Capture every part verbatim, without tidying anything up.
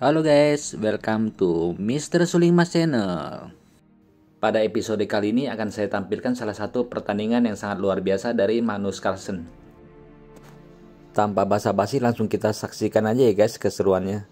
Halo guys, welcome to mister Suling Emas Channel. Pada episode kali ini akan saya tampilkan salah satu pertandingan yang sangat luar biasa dari Magnus Carlsen. Tanpa basa-basi langsung kita saksikan aja ya guys keseruannya.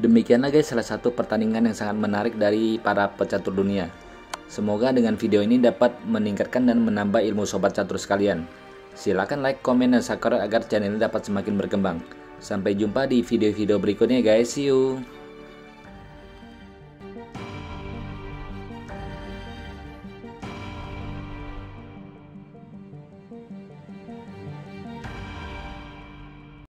Demikianlah guys, salah satu pertandingan yang sangat menarik dari para pecatur dunia. Semoga dengan video ini dapat meningkatkan dan menambah ilmu sobat catur sekalian. Silakan like, komen, dan subscribe agar channel ini dapat semakin berkembang. Sampai jumpa di video-video berikutnya guys, see you!